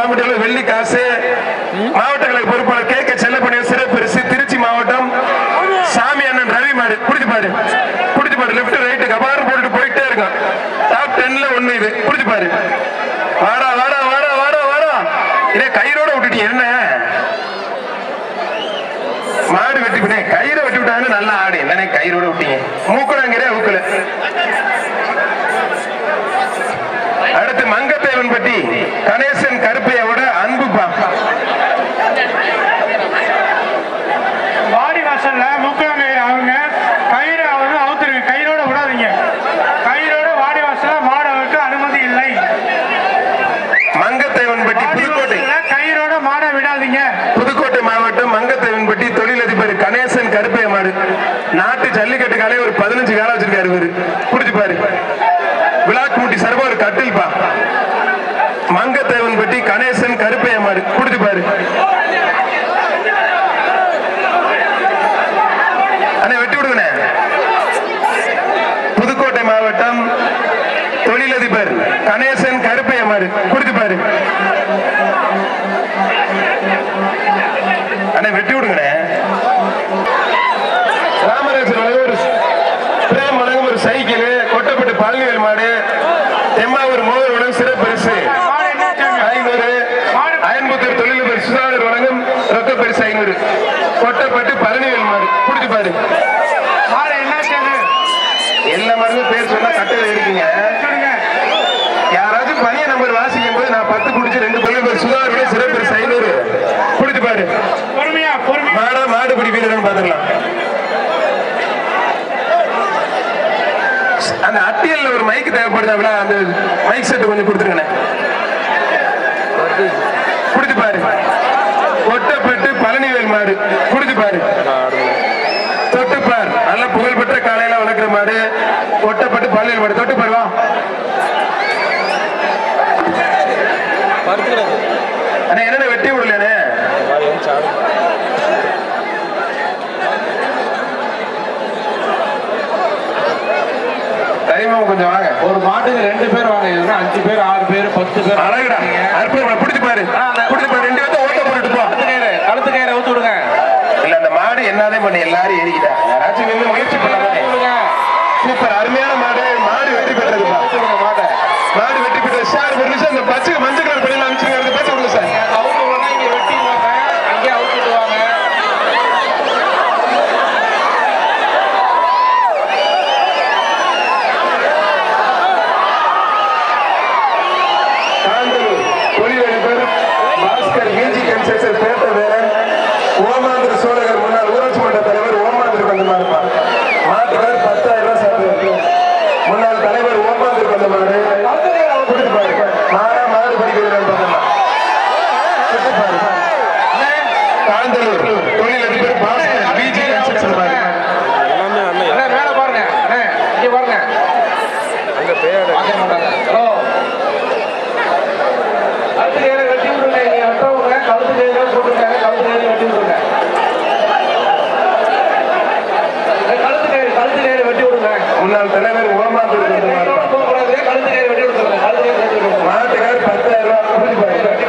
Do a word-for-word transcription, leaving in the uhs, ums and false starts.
மாவட்டங்களில் வெள்ளி காசு மாவட்டங்களை பொறுப்பாளர் கே கே செல்லப்பணிய சிறப்பு திருச்சி மாவட்டம் சாமி அண்ணன் ரவி மாடு புடிச்சுப்பாரு புடிச்சுப்பாரு லெப்ட் ரைட்டு கபாரம் போட்டுட்டு போயிட்டே இருக்கான். டாப் டென்ல ஒண்ணு இது புடிச்சுப்பாரு. வாடா வாடா வாடா வாடா வாடா இதே கயிறோட விட்டுட்டு என்ன மாடு வெட்டி விட்டேன் கயிறை வெட்டி விட்டாங்கன்னு நல்லா ஆடு என்னன்னே கயிறோட விட்டீங்க மூக்குறாங்கிற ஊக்குல. அடுத்து மங்கத்தேவன் பட்டி கணேசன் கருப்பையோட அன்பு பாப்பா பாடி வாசல்ல மூக்குறாங்க அவங்க கயிறு அவரு அவுத்துருங்க கயிறோட விடாதீங்க கயிறோட வாடி வாசல மாடு அவருக்கு அனுமதி இல்லை. மங்கத்தேவன் பட்டி புதுக்கோட்டை கயிறோட மாடை விடாதீங்க. புதுக்கோட்டை மாவட்டம் மங்கத்தேவன் பட்டி தொழிலதிபர் கணேசன் கருப்பைய மாடு நாட்டு ஜல்லிக்கட்டு காலையே ஒரு பதினஞ்சு காலம் வச்சிருக்காரு இவரு புடிச்சுப்பாரு விளாக்குட்டி சர்வ ஒரு கட்டில் பா. மங்கத்தேவன் பட்டி கணேசன் கருப்பைய மாடு குடிச்சுப்பாரு அண்ணே வெட்டி விடுங்க. புதுக்கோட்டை மாவட்டம் தொழிலதிபர் கணேசன் கருப்பைய மாடு குடிச்சுப்பாரு அண்ணே வெட்டி விடுங்க. பால்வேல் மாடு தெம்மாவூர் மூவர் வழங்கும் சிறப்பு பரிசு ஐநூறு. அயன்புத்தூர் தொழிலதிபர் சுதாகர் வழங்கும் ரொக்க பரிசு ஐநூறு. கொட்டப்பட்டு பழனிவேல் மாடு குடிச்சுப்பாரு எல்லா மாடுகளும் பேர் சொன்னா கட்டையில இருக்கீங்க. யாராவது பணிய நம்பர் வாசிக்கும் போது நான் பத்து குடிச்சு ரெண்டு தொழிலதிபர் சுதாகர் சிறப்பு பரிசு ஐநூறு குடிச்சுப்பாரு. மாடா மாடு பிடி வீரர்கள் பாத்துக்கலாம். அந்த அட்டியல்ல ஒரு மைக் தேவைப்படுதா அந்த மைக் செட் கொஞ்சம் கொடுத்துருங்க குடிச்சு பாரு. ஒட்டப்பட்டு பழனிவேல் மாடு குடிச்சு பாரு தொட்டுப்பார் நல்ல புகழ்பெற்ற காலையில வளர்க்கிற மாடு ஒட்டப்பட்டு பழனிவேல் மாடு தொட்டுப்பாரு வா என்னென்ன வெட்டி விடலனே கொஞ்சம் வாங்க. ஒரு மாட்டுக்கு ரெண்டு பேர் வாங்க அஞ்சு பேர் ஆறு பேர் பத்து பேர் அழகுடா பிடிச்சு பாரு பிடிச்சு பாரு ரெண்டு பேரும் ஓட்ட போட்டுட்டு போ. அடுத்த கயிறை ஊத்து விடுங்க இல்ல அந்த மாடு என்னதே பண்ணி எல்லாரும் ஏறிக்கிட்டா யாராச்சும் நின்று முயற்சி பண்ணாங்க. சூப்பர் அருமையான மாடு மாடு வெட்டி பெற்றது மாட்டை மாடு வெட்டி பெற்றது சார் ஒரு நிமிஷம் இந்த பச்சை மஞ்சள் கலர் பண்ணி அமைச்சிருக்காரு பச்சை கொடுங்க சார் அவங்க உடனே இங்க வெட்டி அங்கே அவுத்துட்டு வாங்க. பத்தாயிரம் ரூபாய்